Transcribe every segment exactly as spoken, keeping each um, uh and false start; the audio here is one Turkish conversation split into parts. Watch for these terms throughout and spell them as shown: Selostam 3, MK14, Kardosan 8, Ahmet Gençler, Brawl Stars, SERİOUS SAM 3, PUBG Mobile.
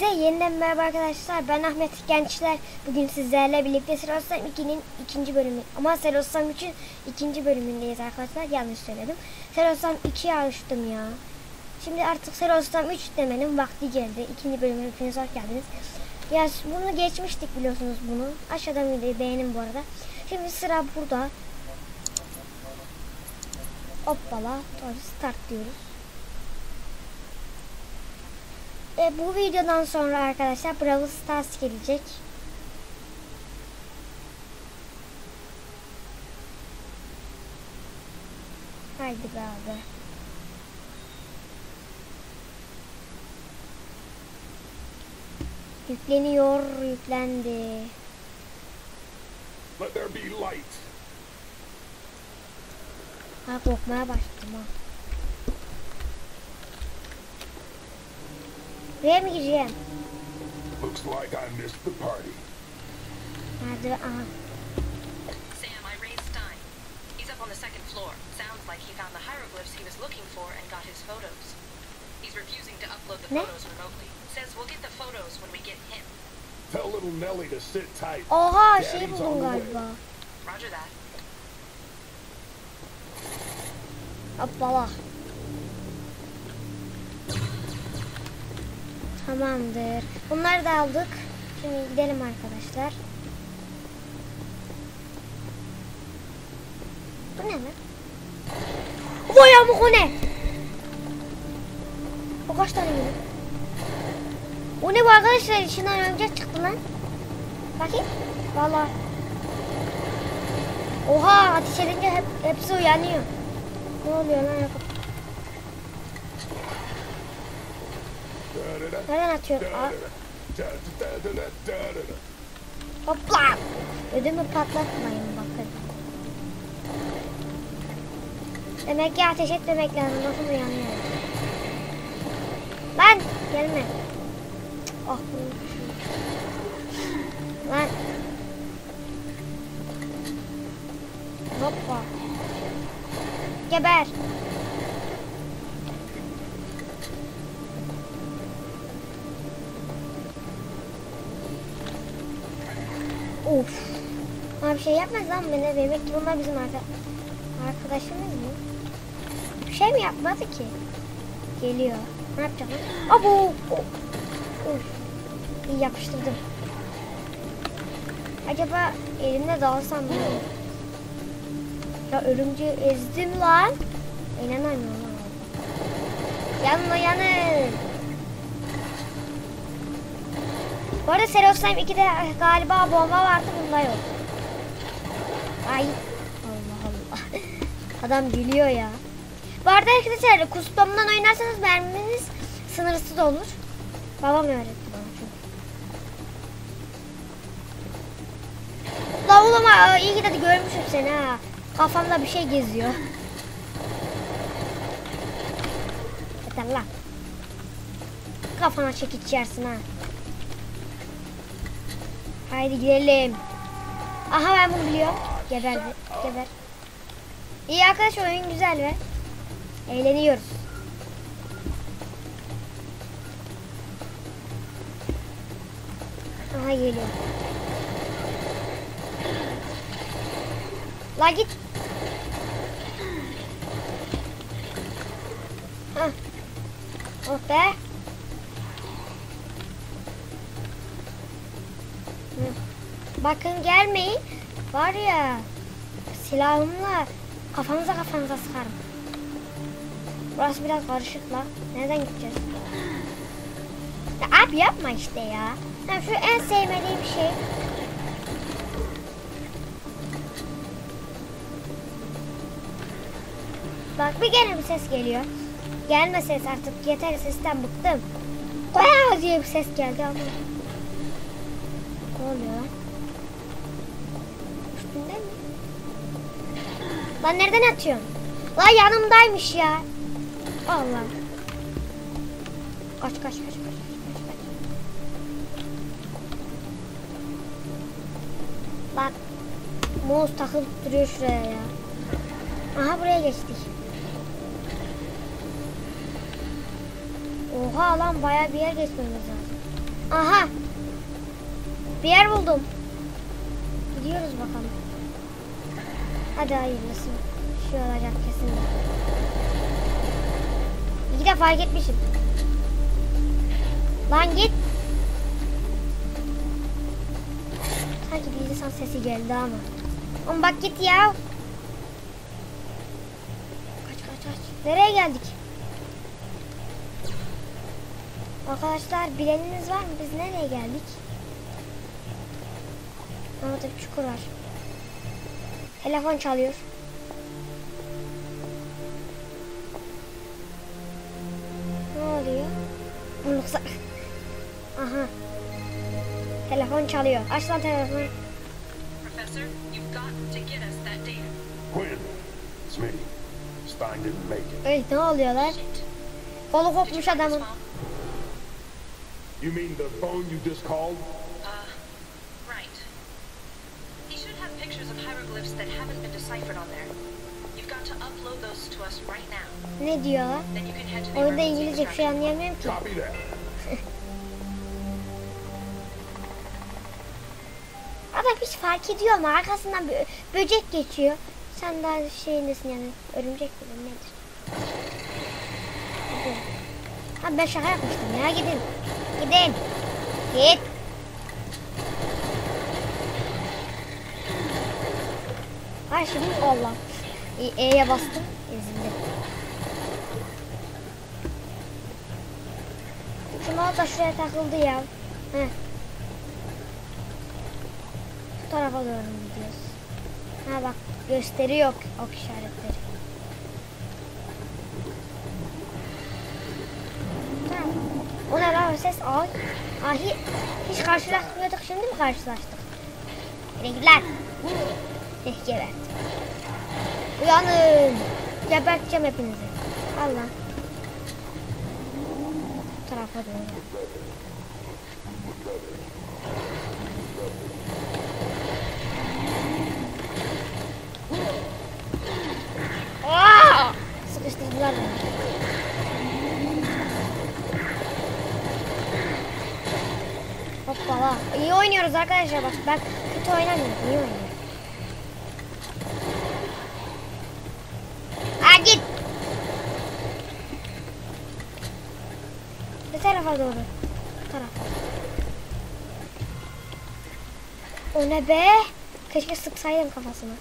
Herkese yeniden merhaba arkadaşlar, ben Ahmet Gençler. Bugün sizlerle birlikte Selostam ikinin ikinci bölümü, ama Selostam üçün ikinci bölümündeyiz arkadaşlar. Yanlış söyledim, Selostam ikiye alıştım ya. Şimdi artık Selostam üç demenin vakti geldi. İkinci bölümün hepiniz hoş geldiniz. Ya bunu geçmiştik, biliyorsunuz bunu. Aşağıdan videoyu beğenin bu arada. Şimdi sıra burada. Hoppala, start diyoruz. E, bu videodan sonra arkadaşlar Brawl Stars gelecek. Haydi be abi. Yükleniyor, yüklendi. Let there be light. Ha, korkmaya başladım ha. Buraya mı gireceğim? Looks like I missed the party. Hadi, aha. Sam, I raised Stein. He's up on the second floor. Sounds like he found the hieroglyphs he was looking for and got his photos. He's refusing to upload the photos remotely. Says we'll get the photos when we get him. Tell little Nelly to sit tight. Oha, şey buldum galiba. Roger that. Hoppala. Tamamdır. Bunları da aldık. Şimdi gidelim arkadaşlar. Bu ne lan? O ya bu o ne? O kaç tane geliyor? O ne bu arkadaşlar? İçinden örümcek çıktı lan. Bakayım. Vallahi. Oha, ateş edince hep, hepsi uyanıyor. Ne oluyor lan? Nereden atıyorum? Aa. Hopla! Ödümü patlatmayın bakın. Demek ki ateş etmemek lazım. Nasıl uyanıyor? Lan! Gelme! Oh! Lan! Hoppa! Geber! Of. Ama bir şey yapmaz lan beni. Demek ki bunlar bizim arka arkadaşımız mı? Bir şey mi yapmadı ki? Geliyor. Ne yapacağım? Abo! Of. İyi yapıştırdım. Acaba elimle dalsam mı? Ya örümceği ezdim lan. İnanamıyorum lan. Yanma yanın. Bu arada Selostam ikide galiba bomba vardı, bunda yok. Ay Allah Allah. Adam gülüyor ya. Bu arada arkadaşlar kustomdan oynarsanız merminiz sınırsız olur. Babam öğretti bana çünkü. La oğlum ha, iyi ki de görmüşüm seni ha. Kafamda bir şey geziyor. Yeter lan. Kafana çekiç yersin ha. Haydi gidelim. Aha, ben bunu biliyorum. Geber, geber. İyi arkadaşlar, oyun güzel ve eğleniyoruz. Aha, geliyor. La git. Hah. Oh be. Bakın gelmeyin. Var ya silahımla kafanıza kafanıza sıkarım. Burası biraz karışık la. Nereden gideceğiz? Ya abi yapma işte ya. Yani şu en sevmediğim şey. Bak bir gene bir ses geliyor. Gelme ses artık, yeter, sesten bıktım. Bayağı diye bir ses geldi ama. Ne oluyor? Üstünde mi? Lan nereden atıyorsun? Lan yanımdaymış ya. Allah. Kaç kaç kaç kaç kaç kaç. Bak. Mouse takıp duruyor şuraya ya. Aha, buraya geçtik. Oha lan, bayağı bir yer geçmemiz lazım. Aha. Bir yer buldum. Gidiyoruz bakalım. Hadi hayırlısı. Bir şey olacak kesin. İki de fark etmişim. Lan git. Sanki bilgisayar sesi geldi ama. Oğlum bak git ya. Kaç kaç kaç. Nereye geldik? Arkadaşlar bileniniz var mı? Biz nereye geldik? Orada bir çukur var. Telefon çalıyor. Ne oluyor? Buluksa... Aha. Telefon çalıyor. Aç lan telefonu. Professor, you've got to get us that data. Quinn, it's me. Stein didn't make it. Ey, ne oluyor lan? Kolu kopmuş adamın. You mean the phone you just called? Uh, right. He should have pictures of hieroglyphs that haven't been deciphered on there. You've got to upload those to us right now. Ne diyorlar? Orada İngilizce bir şey anlayamıyorum ki. Adam hiç fark ediyor mu? Arkasından bö böcek geçiyor. Sen daha şeyin desin yani. Örümcek mi nedir? Abi ben şaka yapmıştım ya. Gidin. Gidin. Git. Ay şimdi Allah. E'ye bastım. İzinde. Şu malata şuraya takıldı ya. Heh. Bu tarafa doğru gidiyoruz. Ha bak gösteriyor ok işaretleri. Ona da ses al. Ahi hiç karşılaşmıyorduk, şimdi mi karşılaştık? Renkler. Eh geber. Uyanın. Geberteceğim hepinizi. Allah. Bu tarafa dönüyor. Aaa! Sıkıştırdılar beni. Hoppala. İyi oynuyoruz arkadaşlar bak. Ben kötü oynamıyorum. İyi oynuyorum. Ha git. Bir tarafa doğru. Bu tarafa. O ne be? Keşke sıksaydım kafasına.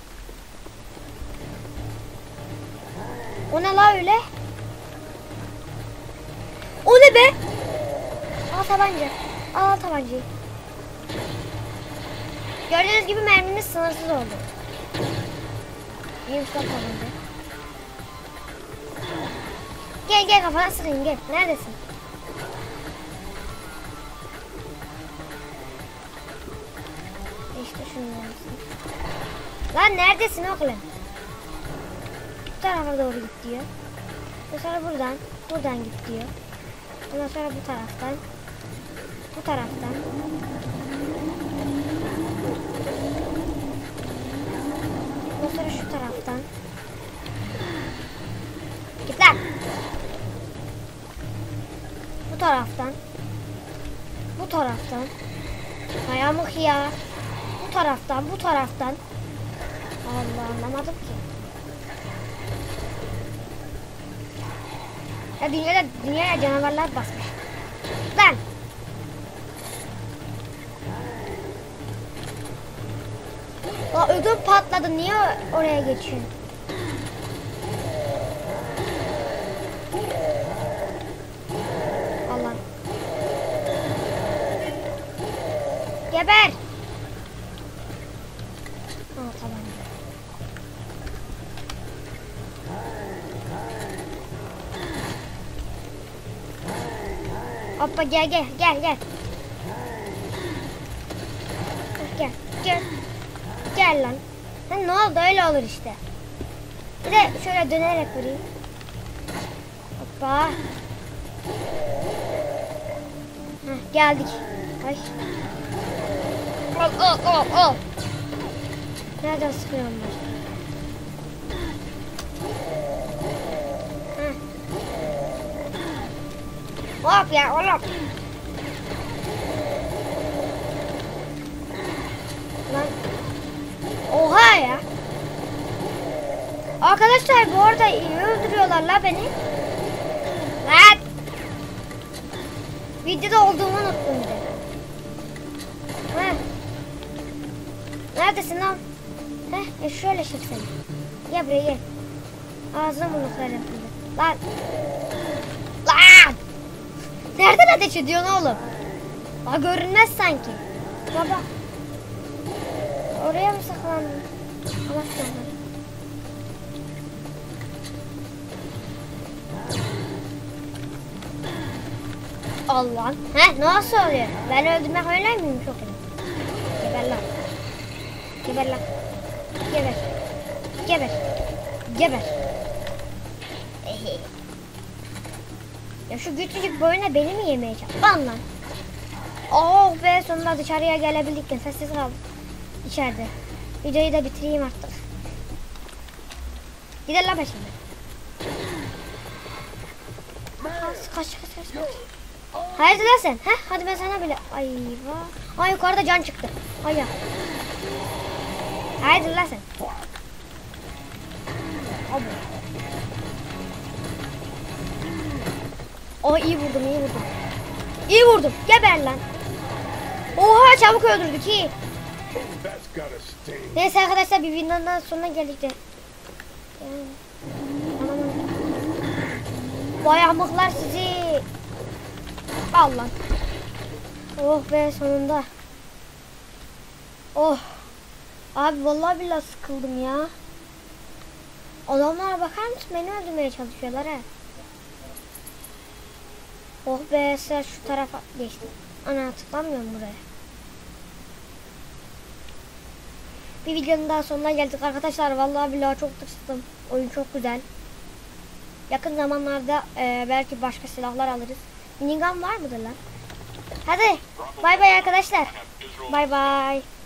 O ne la öyle? O ne be? Al tabanca. Al tabancayı. Gördüğünüz gibi mermimiz sınırsız oldu. Neymiş lan tabanca? Gel gel kafana sıkayım gel. Neredesin? İşte şunu yapsın. Lan neredesin oğlum? Bu tarafa doğru git diyor. Sonra buradan, buradan git diyor. Ondan sonra bu taraftan. Bu taraftan. Ondan sonra şu taraftan. Git lan. Bu taraftan. Bu taraftan. Ayamık ya. Bu taraftan, bu taraftan. Allah anlamadım ki. Ya dünyada, dünyaya canavarlar basmış. Lan. Aa, ödüm patladı. Niye oraya geçiyorsun? Allah. Geber. Aa, tamam. Hoppa gel gel gel gel. Gel gel. Gel lan. Lan ne oldu, öyle olur işte. Bir de şöyle dönerek vurayım. Hoppa. Heh, geldik. Ay. Al al al al. Nereden sıkıyorum ben? Hop ya oğlum. Arkadaşlar bu arada öldürüyorlar la beni. Evet. Videoda olduğumu unuttum de. Heh. Neredesin lan? Heh, e şöyle şey sen. Gel buraya gel. Ağzına buluklar yaptım. Lan. Lan. Nereden ateş ediyorsun oğlum? Aa, görünmez sanki. Baba. Oraya mı saklandın? Allah saklandı. Allah'ım. He nasıl oluyor? Ben öldürmek öyle miyim çok iyi. Geber lan. Geber lan. Geber. Geber. Geber. Ya şu küçücük boyuna beni mi yemeyeceğim? Lan lan. Oh be sonunda dışarıya gelebildik. Sessiz kaldım. İçeride. Videoyu da bitireyim artık. Gidelim lan şimdi. Kaç kaç kaç kaç. Hayırdır lan sen? Heh, hadi ben sana bile. Ay vah. Ay yukarıda can çıktı. Ay ya. Hayırdır lan sen? Ay iyi vurdum iyi vurdum. İyi vurdum. Geber lan. Oha çabuk öldürdük iyi. Neyse arkadaşlar bir videonun sonuna geldik de. Bayamıklar sizi. Allah. Oh be sonunda. Oh. Abi vallahi billahi sıkıldım ya. Adamlara bakar mısın? Beni öldürmeye çalışıyorlar he. Oh be sen şu tarafa geçtim. Ana tıklamıyorum buraya. Bir videonun daha sonuna geldik arkadaşlar. Vallahi billahi çok tırsıktım. Oyun çok güzel. Yakın zamanlarda e, belki başka silahlar alırız. Minigun var mıdır lan? Hadi bay bay arkadaşlar. Bay bay.